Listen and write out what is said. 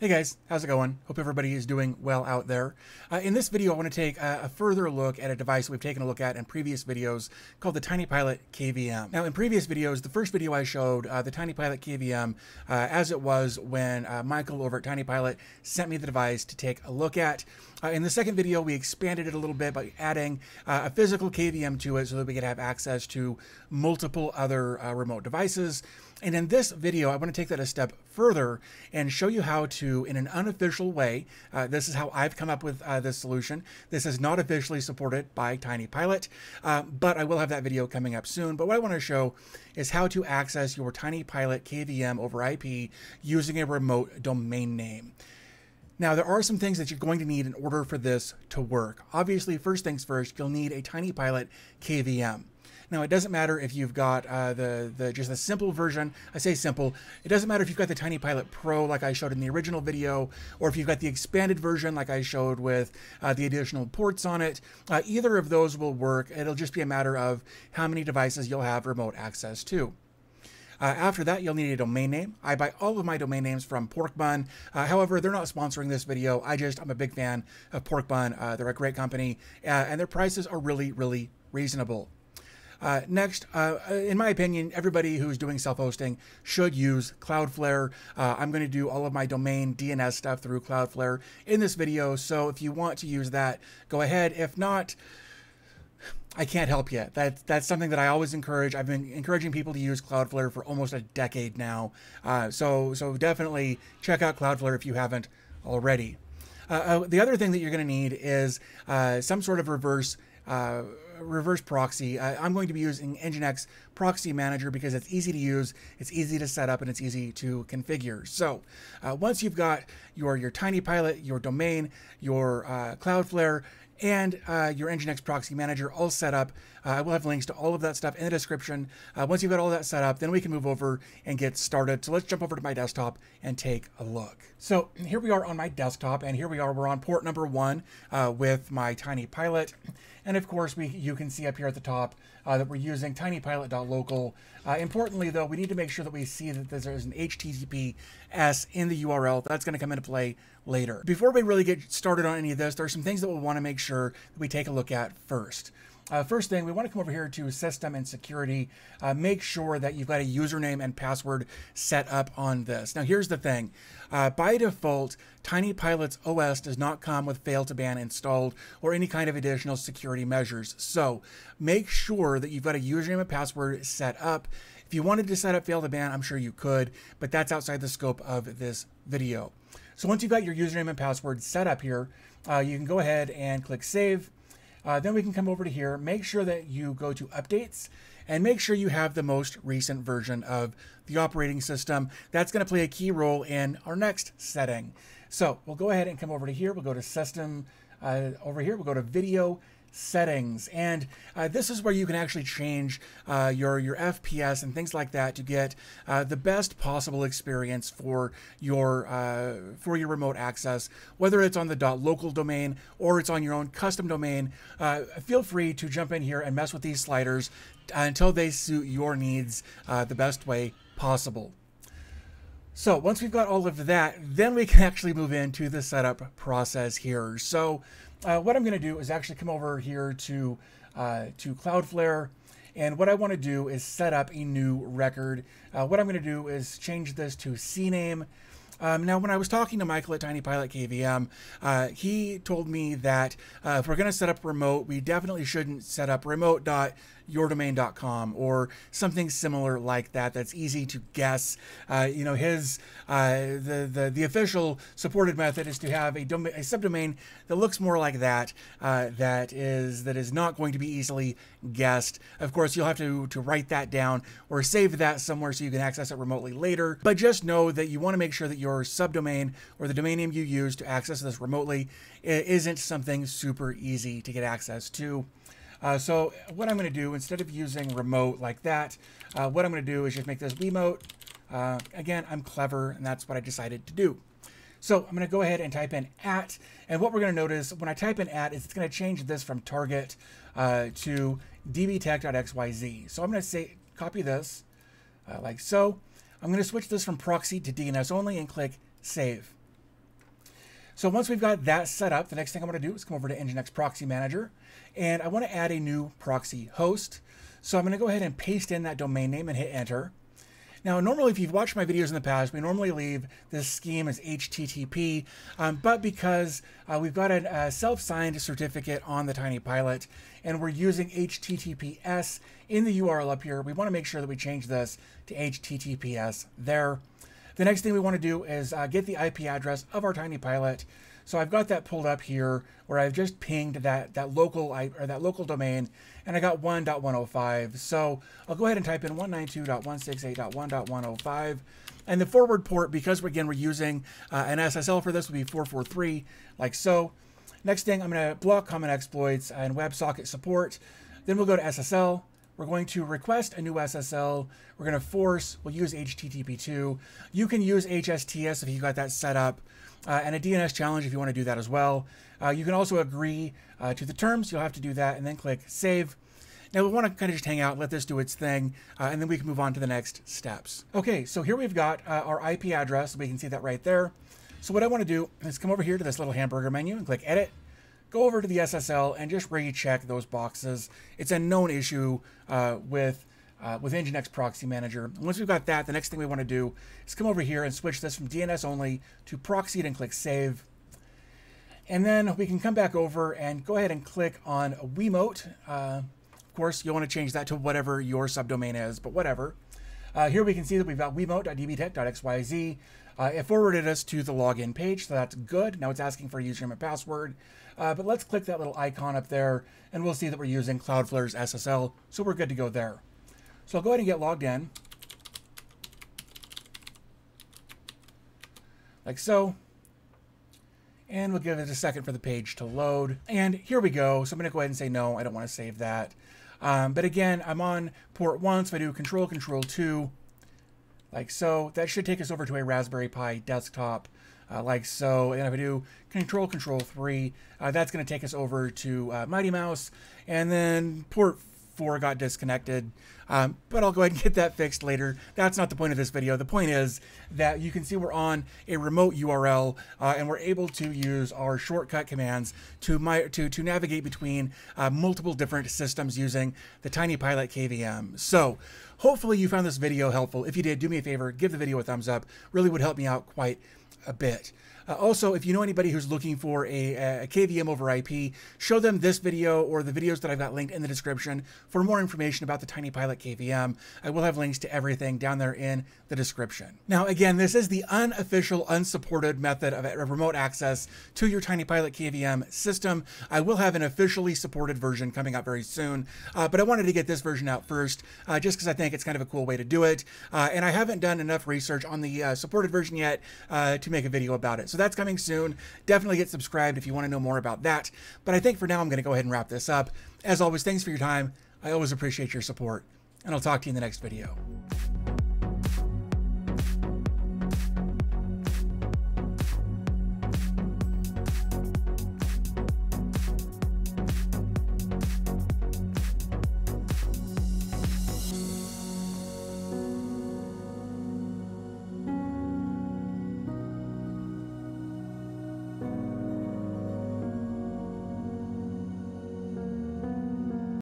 Hey guys, how's it going? Hope everybody is doing well out there. In this video, I want to take a further look at a device we've taken a look at in previous videos called the TinyPilot KVM. Now, in previous videos, the first video I showed the TinyPilot KVM as it was when Michael over at TinyPilot sent me the device to take a look at. In the second video, we expanded it a little bit by adding a physical KVM to it so that we could have access to multiple other remote devices. And in this video, I want to take that a step further and show you how to, in an unofficial way, this is how I've come up with this solution. This is not officially supported by TinyPilot, but I will have that video coming up soon. But what I want to show is how to access your TinyPilot KVM over IP using a remote domain name. Now, there are some things that you're going to need in order for this to work. Obviously, first things first, you'll need a TinyPilot KVM. Now, it doesn't matter if you've got just a simple version. I say simple. It doesn't matter if you've got the TinyPilot Pro like I showed in the original video, or if you've got the expanded version like I showed with the additional ports on it. Either of those will work. It'll just be a matter of how many devices you'll have remote access to. After that, you'll need a domain name. I buy all of my domain names from Porkbun. However, they're not sponsoring this video. I'm a big fan of Porkbun. They're a great company, and their prices are really, really reasonable. Next, in my opinion, everybody who's doing self-hosting should use Cloudflare. I'm going to do all of my domain DNS stuff through Cloudflare in this video. So if you want to use that, go ahead. If not, I can't help you. That's something that I always encourage. I've been encouraging people to use Cloudflare for almost a decade now. So definitely check out Cloudflare if you haven't already. The other thing that you're going to need is some sort of reverse proxy. I'm going to be using Nginx Proxy Manager because it's easy to use, it's easy to set up, and it's easy to configure. So once you've got your TinyPilot, your domain, your Cloudflare, and your Nginx Proxy Manager all set up, I will have links to all of that stuff in the description. Once you've got all that set up, then we can move over and get started. So let's jump over to my desktop and take a look. So here we are on my desktop, and here we are, we're on port number 1 with my TinyPilot. And of course, you can see up here at the top that we're using tinypilot.local. Importantly though, we need to make sure that we see that there's an HTTPS in the URL. That's going to come into play later. Before we really get started on any of this, there are some things that we'll want to make sure that we take a look at first. First thing, we want to come over here to System and Security. Make sure that you've got a username and password set up on this. Now, here's the thing. By default, TinyPilot's OS does not come with Fail2Ban installed or any kind of additional security measures. So make sure that you've got a username and password set up. If you wanted to set up Fail2Ban, I'm sure you could, but that's outside the scope of this video. So once you've got your username and password set up here, you can go ahead and click Save. Then we can come over to here, make sure that you go to Updates, and make sure you have the most recent version of the operating system. That's going to play a key role in our next setting. So we'll go ahead and come over to here. We'll go to System, over here, we'll go to Video Settings. And this is where you can actually change your FPS and things like that to get the best possible experience for your remote access, whether it's on the .local domain or it's on your own custom domain. Feel free to jump in here and mess with these sliders until they suit your needs the best way possible. So once we've got all of that, then we can actually move into the setup process here. So what I'm going to do is actually come over here to Cloudflare, and what I want to do is set up a new record. What I'm going to do is change this to CNAME. Now, when I was talking to Michael at TinyPilot KVM, he told me that if we're going to set up remote, we definitely shouldn't set up remote.yourdomain.com or something similar like that. That's easy to guess. You know, his the official supported method is to have a subdomain that looks more like that. That is not going to be easily guessed. Of course, you'll have to write that down or save that somewhere so you can access it remotely later. But just know that you want to make sure that your subdomain or the domain name you use to access this remotely isn't something super easy to get access to. So what I'm going to do, instead of using remote like that, what I'm going to do is just make this Wemote. Again, I'm clever, and that's what I decided to do. So I'm going to go ahead and type in @ and what we're going to notice when I type in @ is it's going to change this from target to dbtech.xyz. So I'm going to say copy this like so. I'm going to switch this from proxy to DNS only and click Save. So once we've got that set up, the next thing I'm going to do is come over to Nginx Proxy Manager, and I want to add a new proxy host. So I'm going to go ahead and paste in that domain name and hit enter. Now, normally, if you've watched my videos in the past, we normally leave this scheme as HTTP, but because we've got a self-signed certificate on the TinyPilot, and we're using HTTPS in the URL up here, we want to make sure that we change this to HTTPS there. The next thing we want to do is get the IP address of our TinyPilot. So I've got that pulled up here, where I've just pinged that local domain, and I got 1.105. So I'll go ahead and type in 192.168.1.105, and the forward port, because again we're using an SSL for this, will be 443, like so. Next thing, I'm going to block common exploits and WebSocket support. Then we'll go to SSL. We're going to request a new SSL. We're going to force. We'll use HTTP2. You can use HSTS if you got that set up. And a DNS challenge if you want to do that as well. You can also agree to the terms. You'll have to do that and then click save. Now we want to kind of just hang out, let this do its thing, and then we can move on to the next steps. Okay, so here we've got our IP address. We can see that right there. So what I want to do is come over here to this little hamburger menu and click edit. Go over to the SSL and just recheck those boxes. It's a known issue with Nginx Proxy Manager. Once we've got that, the next thing we want to do is come over here and switch this from DNS only to proxied and click save. And then we can come back over and go ahead and click on Wemote. Of course, you'll want to change that to whatever your subdomain is, but whatever. Here we can see that we've got wemote.dbtech.xyz. It forwarded us to the login page, so that's good. Now it's asking for a username and password. But let's click that little icon up there, and we'll see that we're using Cloudflare's SSL, so we're good to go there. So I'll go ahead and get logged in, like so. And we'll give it a second for the page to load. And here we go. So I'm going to go ahead and say, no, I don't want to save that. But again, I'm on port 1, so I do Control-Control-2, like so. That should take us over to a Raspberry Pi desktop, like so. And if I do Control-Control-3, that's going to take us over to Mighty Mouse. And then port 4 got disconnected, but I'll go ahead and get that fixed later. That's not the point of this video. The point is that you can see we're on a remote URL, and we're able to use our shortcut commands to navigate between multiple different systems using the TinyPilot KVM. So hopefully you found this video helpful. If you did, do me a favor, give the video a thumbs up. Really would help me out quite a bit. Also, if you know anybody who's looking for a KVM over IP, show them this video or the videos that I've got linked in the description for more information about the TinyPilot KVM. I will have links to everything down there in the description. Now, again, this is the unofficial, unsupported method of remote access to your TinyPilot KVM system. I will have an officially supported version coming out very soon, but I wanted to get this version out first just because I think it's kind of a cool way to do it. And I haven't done enough research on the supported version yet to make a video about it. So that's coming soon. Definitely get subscribed if you want to know more about that. But I think for now, I'm going to go ahead and wrap this up. As always, thanks for your time. I always appreciate your support, and I'll talk to you in the next video.